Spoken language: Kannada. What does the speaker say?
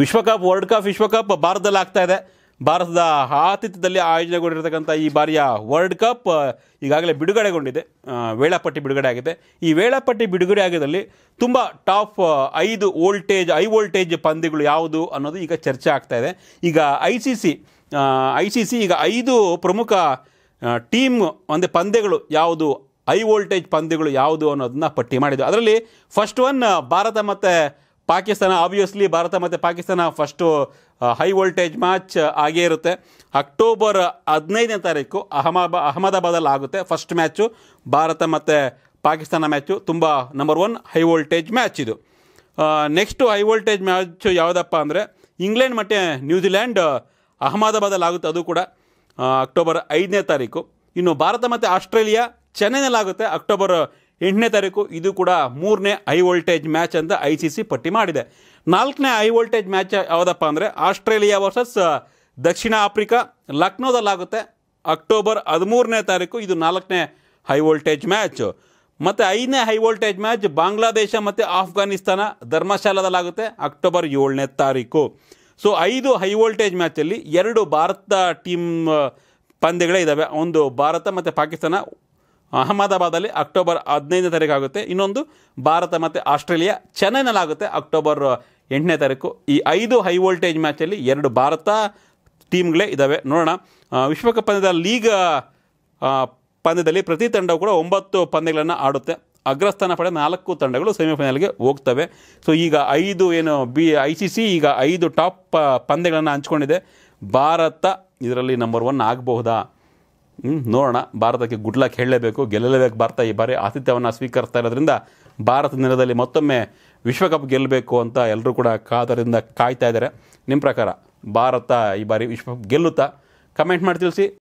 ವಿಶ್ವಕಪ್ ವರ್ಲ್ಡ್ ಕಪ್ ವಿಶ್ವಕಪ್ ಭಾರತದಲ್ಲಿ ಆಗ್ತಾ ಇದೆ. ಭಾರತದ ಆತಿಥ್ಯದಲ್ಲಿ ಆಯೋಜನೆಗೊಂಡಿರತಕ್ಕಂಥ ಈ ಬಾರಿಯ ವರ್ಲ್ಡ್ ಕಪ್ ಈಗಾಗಲೇ ಬಿಡುಗಡೆಗೊಂಡಿದೆ, ವೇಳಾಪಟ್ಟಿ ಬಿಡುಗಡೆ ಆಗಿದೆ. ಈ ವೇಳಾಪಟ್ಟಿ ಬಿಡುಗಡೆ ಆಗಿದ್ದಲ್ಲಿ ತುಂಬ ಟಾಪ್ 5 ವೋಲ್ಟೇಜ್ ಹೈ ವೋಲ್ಟೇಜ್ ಪಂದ್ಯಗಳು ಯಾವುದು ಅನ್ನೋದು ಈಗ ಚರ್ಚೆ ಆಗ್ತಾ ಇದೆ. ಈಗ ಐ ಸಿ ಸಿ ಈಗ 5 ಪ್ರಮುಖ ಟೀಮ್ ಅಂದರೆ ಪಂದ್ಯಗಳು ಯಾವುದು, ಹೈ ವೋಲ್ಟೇಜ್ ಪಂದ್ಯಗಳು ಯಾವುದು ಅನ್ನೋದನ್ನ ಪಟ್ಟಿ ಮಾಡಿದ್ದು. ಅದರಲ್ಲಿ ಫಸ್ಟ್ ಒನ್ ಭಾರತ ಮತ್ತು ಪಾಕಿಸ್ತಾನ. ಆಬ್ವಿಯಸ್ಲಿ ಭಾರತ ಮತ್ತು Pakistan first high voltage match ಆಗೇ ಇರುತ್ತೆ. ಅಕ್ಟೋಬರ್ 15ನೇ ತಾರೀಕು ಅಹಮದಾಬಾದಲ್ಲಿ ಆಗುತ್ತೆ ಫಸ್ಟ್ ಮ್ಯಾಚು. ಭಾರತ ಮತ್ತು ಪಾಕಿಸ್ತಾನ ಮ್ಯಾಚು ತುಂಬ ನಂಬರ್ 1 ಹೈ ವೋಲ್ಟೇಜ್ ಮ್ಯಾಚ್ ಇದು. ನೆಕ್ಸ್ಟು ಹೈ ವೋಲ್ಟೇಜ್ ಮ್ಯಾಚು ಯಾವುದಪ್ಪ ಅಂದರೆ ಇಂಗ್ಲೆಂಡ್ ಮತ್ತು ನ್ಯೂಜಿಲ್ಯಾಂಡ್ ಅಹಮದಾಬಾದಲ್ಲಿ ಆಗುತ್ತೆ, ಅದು ಕೂಡ ಅಕ್ಟೋಬರ್ 5ನೇ ತಾರೀಕು. ಇನ್ನು ಭಾರತ ಮತ್ತು ಆಸ್ಟ್ರೇಲಿಯಾ ಚೆನ್ನೈನಲ್ಲಾಗುತ್ತೆ ಅಕ್ಟೋಬರ್ 8ನೇ ತಾರೀಕು, ಇದು ಕೂಡ 3ನೇ ಹೈ ವೋಲ್ಟೇಜ್ ಮ್ಯಾಚ್ ಅಂತ ICC ಪಟ್ಟಿ ಮಾಡಿದೆ. 4ನೇ ಹೈ ವೋಲ್ಟೇಜ್ ಮ್ಯಾಚ್ ಯಾವುದಪ್ಪ ಅಂದರೆ ಆಸ್ಟ್ರೇಲಿಯಾ ವರ್ಸಸ್ ದಕ್ಷಿಣ ಆಫ್ರಿಕಾ, ಲಕ್ನೋದಲ್ಲಾಗುತ್ತೆ ಅಕ್ಟೋಬರ್ 13ನೇ ತಾರೀಕು, ಇದು 4ನೇ ಹೈ ವೋಲ್ಟೇಜ್ ಮ್ಯಾಚು. ಮತ್ತು 5ನೇ ಹೈ ವೋಲ್ಟೇಜ್ ಮ್ಯಾಚ್ ಬಾಂಗ್ಲಾದೇಶ ಮತ್ತು ಆಫ್ಘಾನಿಸ್ತಾನ ಧರ್ಮಶಾಲಾದಲ್ಲಾಗುತ್ತೆ ಅಕ್ಟೋಬರ್ 7ನೇ ತಾರೀಕು. ಸೊ 5 ಹೈ ವೋಲ್ಟೇಜ್ ಮ್ಯಾಚಲ್ಲಿ 2 ಭಾರತ ಟೀಮ್ ಪಂದ್ಯಗಳೇ ಇದ್ದಾವೆ. ಒಂದು ಭಾರತ ಮತ್ತು ಪಾಕಿಸ್ತಾನ ಅಹಮದಾಬಾದಲ್ಲಿ ಅಕ್ಟೋಬರ್ 15ನೇ ತಾರೀಕು ಆಗುತ್ತೆ. ಇನ್ನೊಂದು ಭಾರತ ಮತ್ತು ಆಸ್ಟ್ರೇಲಿಯಾ ಚೆನ್ನೈನಲ್ಲಾಗುತ್ತೆ ಅಕ್ಟೋಬರ್ 8ನೇ ತಾರೀಕು. ಈ 5 ಹೈ ವೋಲ್ಟೇಜ್ ಮ್ಯಾಚಲ್ಲಿ 2 ಭಾರತ ಟೀಮ್ಗಳೇ ಇದ್ದಾವೆ. ನೋಡೋಣ, ವಿಶ್ವಕಪ್ ಪಂದ್ಯದ ಲೀಗ್ ಪಂದ್ಯದಲ್ಲಿ ಪ್ರತಿ ತಂಡವು ಕೂಡ 9 ಪಂದ್ಯಗಳನ್ನು ಆಡುತ್ತೆ. ಅಗ್ರಸ್ಥಾನ ಪಡೆದ 4 ತಂಡಗಳು ಸೆಮಿಫೈನಲ್ಗೆ ಹೋಗ್ತವೆ. ಸೊ ಈಗ 5 ಏನು ICC ಈಗ 5 ಟಾಪ್ ಪಂದ್ಯಗಳನ್ನು ಹಂಚ್ಕೊಂಡಿದೆ. ಭಾರತ ಇದರಲ್ಲಿ ನಂಬರ್ 1 ಆಗಬಹುದಾ ನೋಡೋಣ. ಭಾರತಕ್ಕೆ ಗುಡ್ ಲಕ್ ಹೇಳಲೇಬೇಕು, ಗೆಲ್ಲಲೇಬೇಕು. ಭಾರತ ಈ ಬಾರಿ ಆತಿಥ್ಯವನ್ನು ಸ್ವೀಕರಿಸ್ತಾ ಇರೋದ್ರಿಂದ ಭಾರತ ನೆಲದಲ್ಲಿ ಮತ್ತೊಮ್ಮೆ ವಿಶ್ವಕಪ್ ಗೆಲ್ಲಬೇಕು ಅಂತ ಎಲ್ಲರೂ ಕೂಡ ಕಾತರದಿಂದ ಕಾಯ್ತಾ ಇದ್ದಾರೆ. ನಿಮ್ಮ ಪ್ರಕಾರ ಭಾರತ ಈ ಬಾರಿ ವಿಶ್ವಕಪ್ ಗೆಲ್ಲುತ್ತಾ? ಕಮೆಂಟ್ ಮಾಡಿ ತಿಳಿಸಿ.